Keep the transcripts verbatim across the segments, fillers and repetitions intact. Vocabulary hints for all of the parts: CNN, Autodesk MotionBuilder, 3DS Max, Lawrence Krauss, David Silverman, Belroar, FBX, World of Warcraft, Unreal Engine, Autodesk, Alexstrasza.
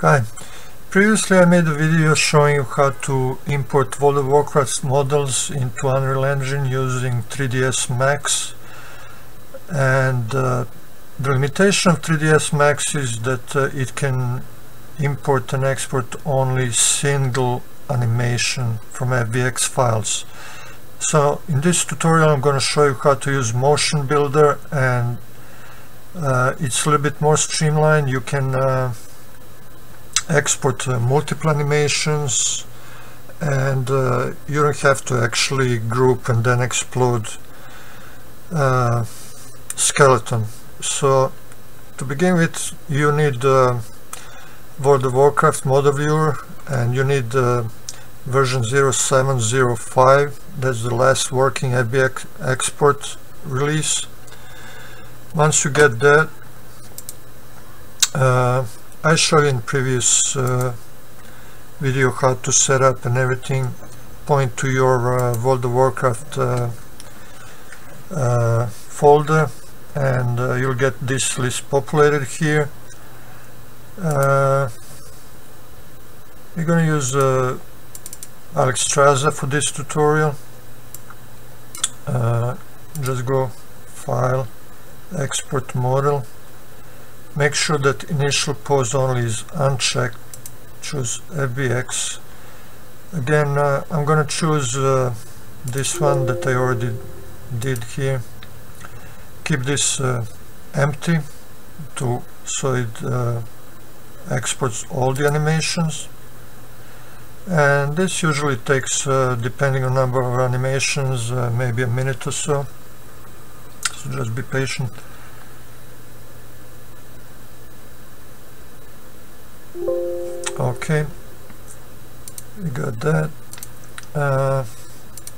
Hi, previously I made a video showing you how to import World of Warcraft models into Unreal Engine using three D S Max, and uh, the limitation of three D S Max is that uh, it can import and export only single animation from F B X files. So in this tutorial I'm going to show you how to use MotionBuilder, and uh, it's a little bit more streamlined. You can uh, export uh, multiple animations, and uh, you don't have to actually group and then explode uh, skeleton. So to begin with, you need uh, World of Warcraft model viewer, and you need uh, version zero seven zero five. That's the last working F B X export release. Once you get that, uh, I showed in previous uh, video how to set up and everything, point to your uh, World of Warcraft uh, uh, folder, and uh, you'll get this list populated here. Uh, we're going to use uh, Alexstrasza for this tutorial. Uh, just go File, Export Model. Make sure that initial pose only is unchecked. Choose F B X. Again, uh, I'm going to choose uh, this one that I already did here. Keep this uh, empty to so it uh, exports all the animations. And this usually takes, uh, depending on number of animations, uh, maybe a minute or so. So just be patient. Okay, we got that. Uh,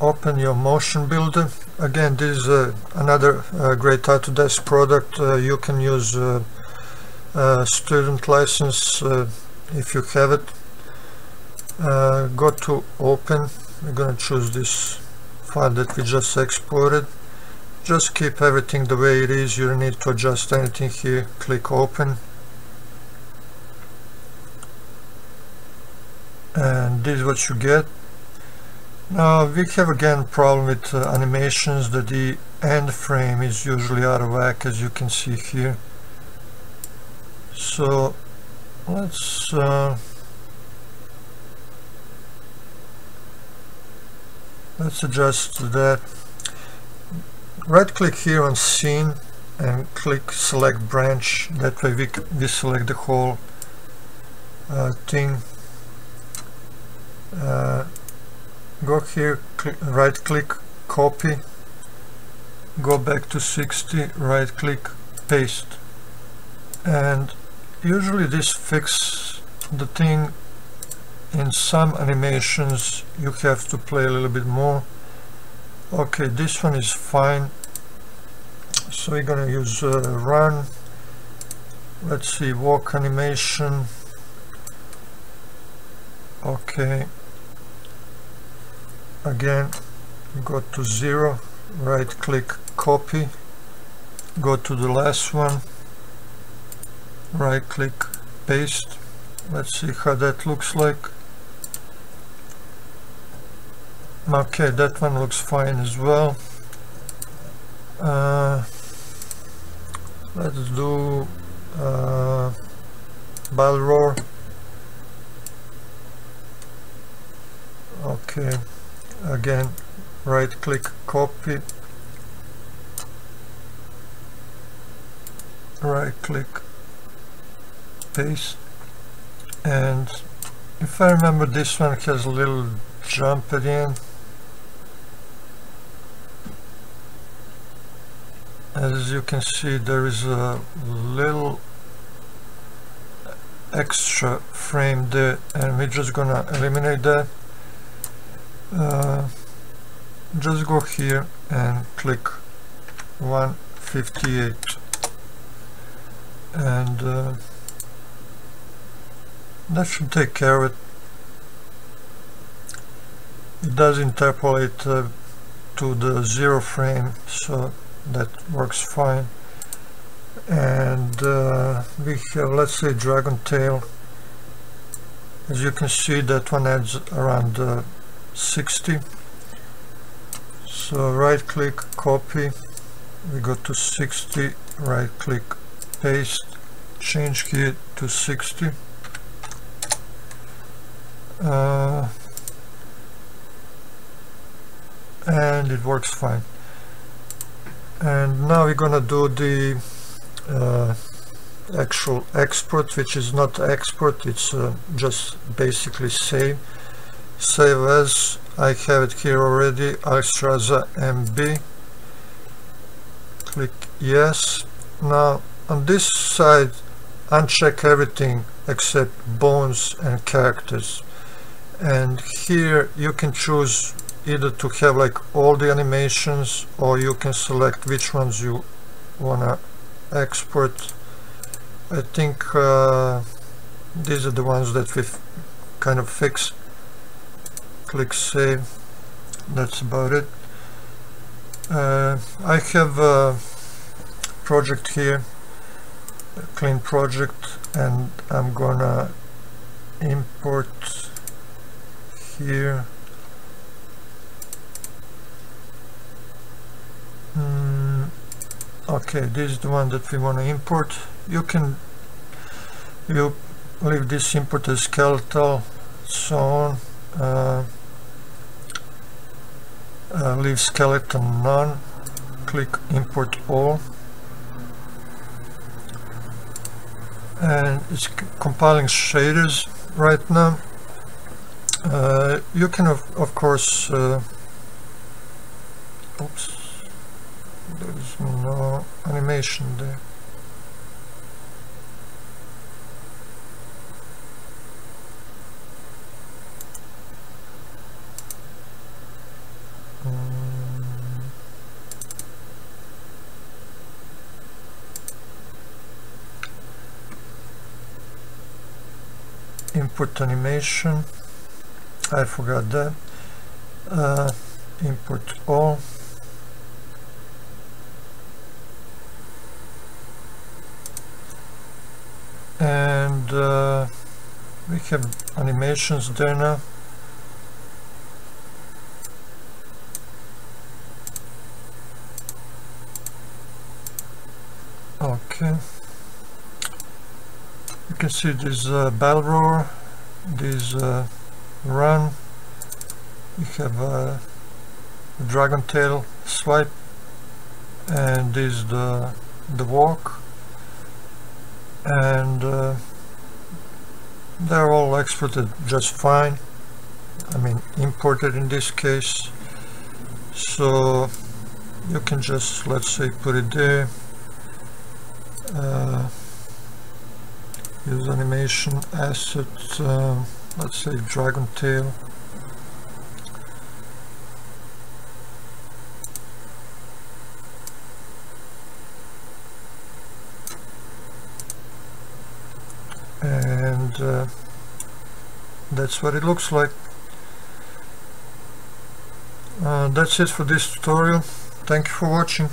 open your MotionBuilder. Again, this is uh, another uh, great Autodesk product. Uh, you can use uh, uh, student license uh, if you have it. Uh, go to Open. We're going to choose this file that we just exported. Just keep everything the way it is. You don't need to adjust anything here. Click Open. And this is what you get. Now we have again problem with uh, animations, that the end frame is usually out of whack, as you can see here. So let's uh, let's adjust that. Right click here on scene and click select branch. That way we, we select the whole uh, thing. Uh, go here, cl right click, copy, go back to sixty, right click, paste. And usually this fixes the thing. In some animations you have to play a little bit more. Okay, this one is fine. So we're gonna use uh, run. Let's see, walk animation. Okay, again go to zero, right click, copy, go to the last one, right click, paste. Let's see how that looks like. Okay, that one looks fine as well. Uh, let's do uh, Belroar. Okay, again right click, copy, right click, paste. And if I remember, this one has a little jump at the end, as you can see. There is a little extra frame there, and we're just gonna eliminate that. Uh, just go here and click one fifty-eight, and uh, that should take care of it. It does interpolate uh, to the zero frame, so that works fine. And uh, we have, let's say, dragon tail. As you can see, that one adds around uh, sixty. So right click, copy, we go to sixty, right click, paste, change key to sixty. Uh, and it works fine. And now we're gonna do the uh, actual export, which is not export, it's uh, just basically save. Save as, I have it here already, Alexstrasza M B. Click yes. Now on this side, uncheck everything except bones and characters. And here you can choose either to have like all the animations, or you can select which ones you wanna export. I think uh, these are the ones that we've kind of fixed. Click save. That's about it. Uh, I have a project here, a clean project, and I'm gonna import here. Mm, okay, this is the one that we want to import. You can you leave this import as skeletal, so on. Uh, uh, leave skeleton none. Click import all, and it's compiling shaders right now. Uh, you can of, of course uh, oops, there is no animation there. Mm. Import animation, I forgot that. Uh, import all. And uh, we have animations there now. Okay. You can see this uh, Belroar, this uh, run, we have uh, dragon tail swipe, and this is the, the walk, and uh, they're all exported just fine, I mean imported in this case. So you can just, let's say, put it there, uh, use animation asset, uh, let's say dragon tail, and uh, that's what it looks like. Uh, that's it for this tutorial. Thank you for watching.